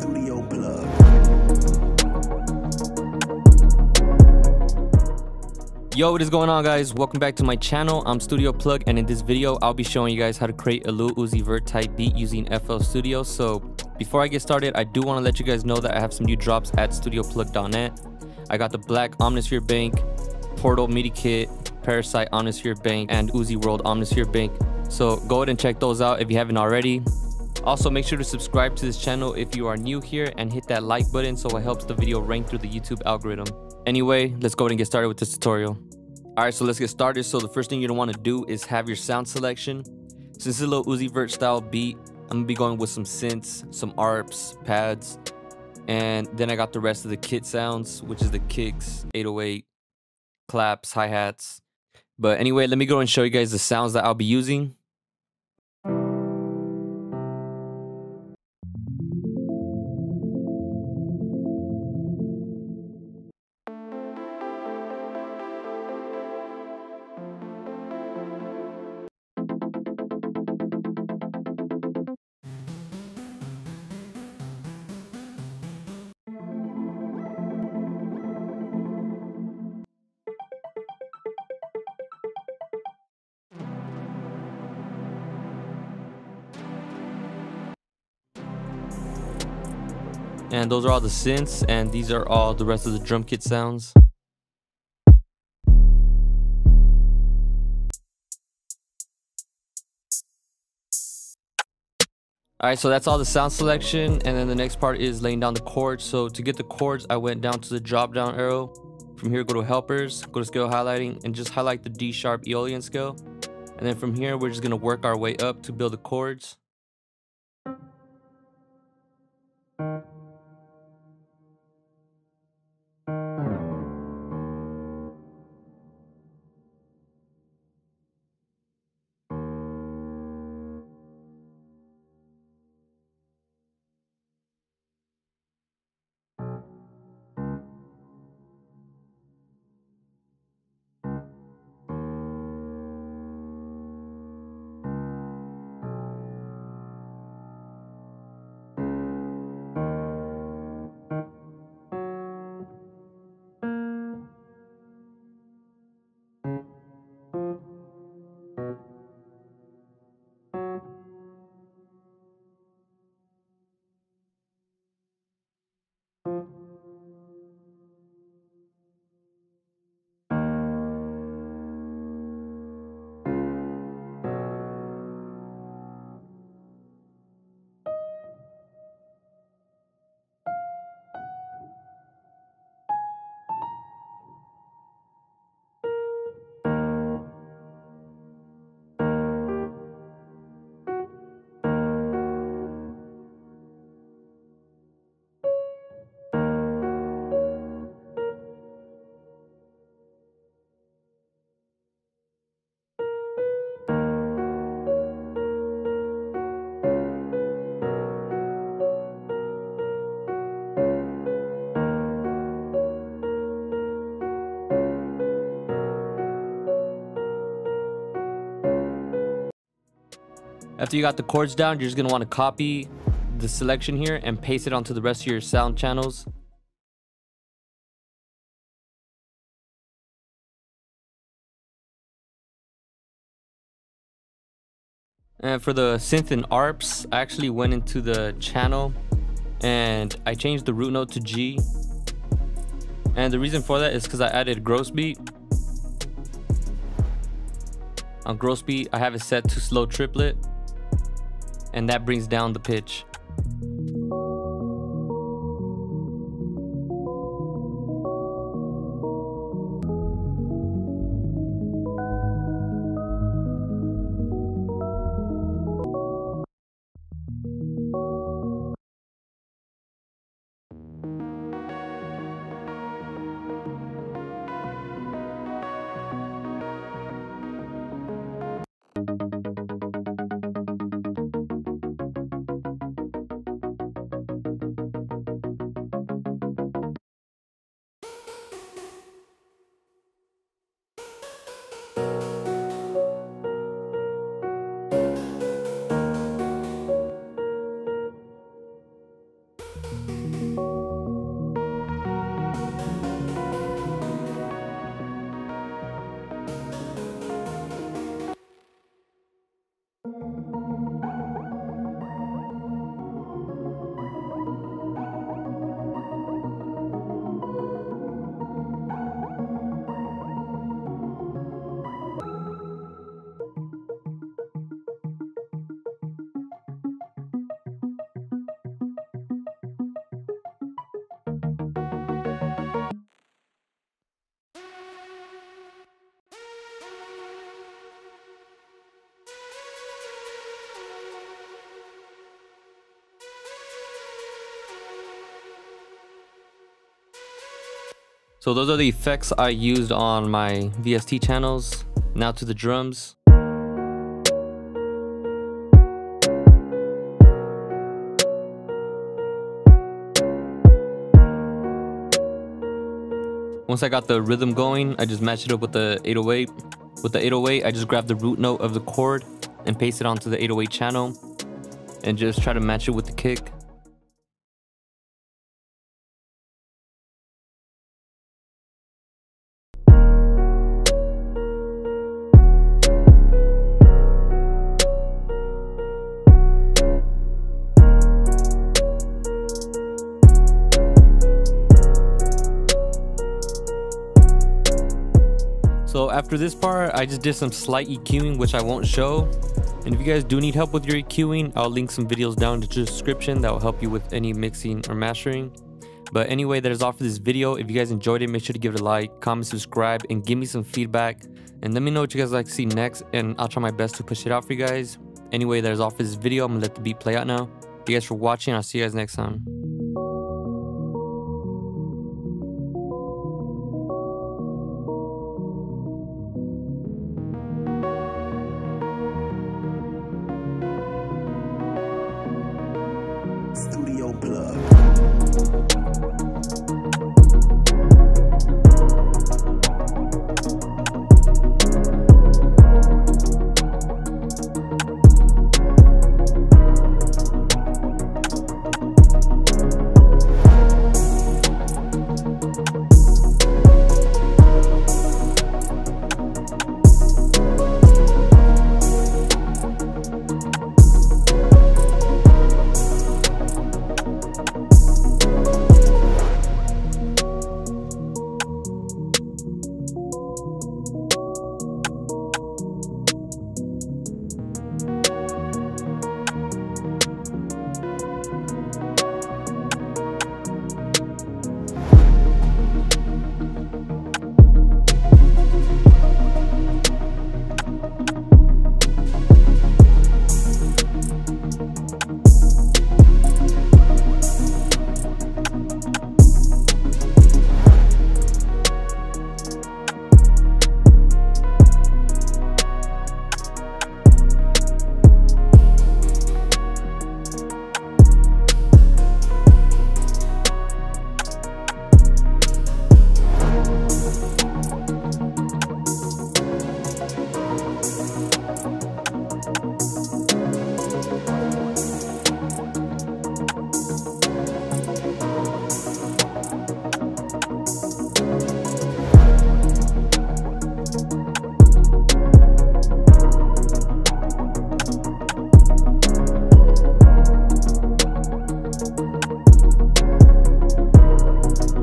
Studio Plug. Yo, what is going on, guys? Welcome back to my channel. I'm Studio Plug, and in this video I'll be showing you guys how to create a Lil Uzi Vert type beat using FL Studio. So before I get started, I do want to let you guys know that I have some new drops at studioplug.net. I got the Black Omnisphere Bank, Portal MIDI Kit, Parasite Omnisphere Bank, and Uzi World Omnisphere Bank. So go ahead and check those out if you haven't already. Also, make sure to subscribe to this channel if you are new here and hit that like button so it helps the video rank through the YouTube algorithm. Anyway, let's go ahead and get started with this tutorial. All right, so let's get started. So the first thing you're gonna want to do is have your sound selection. Since this is a Lil Uzi Vert style beat, I'm gonna be going with some synths, some arps, pads, and then I got the rest of the kit sounds, which is the kicks, 808, claps, hi-hats. But anyway, let me go and show you guys the sounds that I'll be using. And those are all the synths, and these are all the rest of the drum kit sounds. Alright, so that's all the sound selection, and then the next part is laying down the chords. So to get the chords, I went down to the drop down arrow. From here, go to helpers, go to scale highlighting, and just highlight the D sharp Aeolian scale. And then from here, we're just going to work our way up to build the chords. After you got the chords down, you're just going to want to copy the selection here and paste it onto the rest of your sound channels. And for the synth and arps, I actually went into the channel and I changed the root note to G. And the reason for that is because I added Gross Beat. On Gross Beat, I have it set to slow triplet, and that brings down the pitch. So those are the effects I used on my VST channels. Now to the drums. Once I got the rhythm going, I just matched it up with the 808. With the 808, I just grabbed the root note of the chord and paste it onto the 808 channel and just try to match it with the kick. So after this part, I just did some slight EQing, which I won't show. And if you guys do need help with your EQing, I'll link some videos down in the description that will help you with any mixing or mastering. But anyway, that is all for this video. If you guys enjoyed it, make sure to give it a like, comment, subscribe, and give me some feedback. And let me know what you guys like to see next, and I'll try my best to push it out for you guys. Anyway, that is all for this video. I'm gonna let the beat play out now. Thank you guys for watching. I'll see you guys next time. Studio Plug.